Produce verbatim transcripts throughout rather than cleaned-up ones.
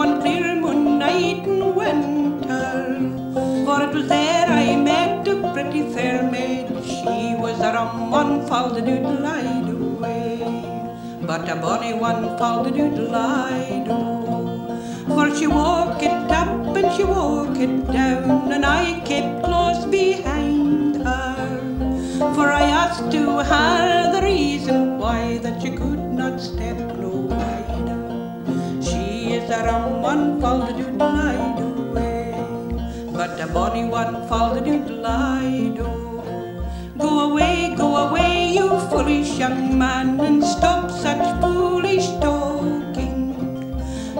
one clear moonlight in winter, for it was there I met a pretty fair maid. She was a rum one, fal-de-doodle-I-do way, but a bonny one, fal-de-doodle-I-do. For she walked it up and she walked it down, and I kept close behind her. For I asked to her the reason why that she could not step no wider. She is a rum one, fal-de-doodle-I-do way, but a bonny one, fal-de-doodle-I-do. Go away, go away, you foolish young man, and stop such foolish talking.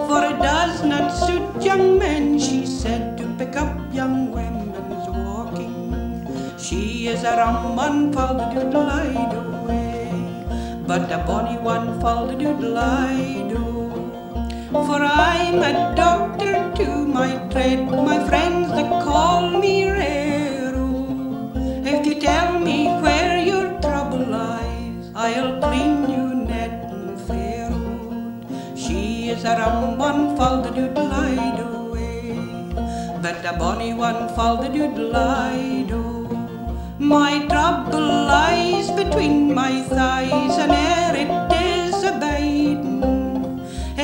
For it does not suit young men, she said, to pick up young women's walking. She is a rum one, fal-de-doodle-I-do way, but a bonny one, fal-de-doodle-I-do. For I'm a doctor to my trade, my friends they call me Rero. If you tell me where your trouble lies, I'll clean you net and fair old. She is a rum one, fal-de-doodle-I-do way, but a bonny one, fal-de-doodle-I-do. My trouble lies between my thighs, and ere it is abiding,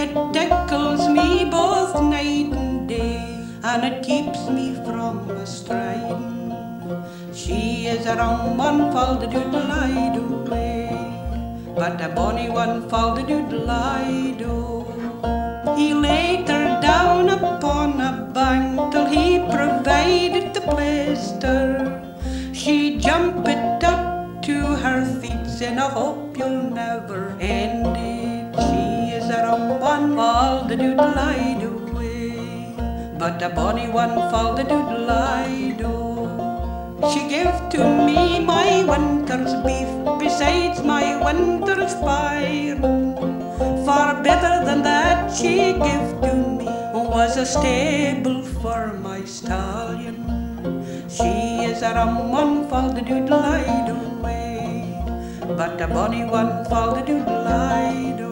it tickles me both night and day, and it keeps me from a-striding. She is a rum one, fal-de-doodle-I-do way, but a bonny one, fal-de-doodle-I-do. He laid her down upon a bank till he provided the plaster. She jumped it up to her feet, saying, I hope you'll never end it. She is a rum one, fal-de-doodle-I-do way, but a bonny one, fal-de-doodle-I-do. She gave to me my winter's beef, besides my winter's fire. Far better than that she gave to me was a stable for my stallion. She is a rum one, fal-de-doodle-I-do way, but a bonny one, fal-de-doodle-I-do.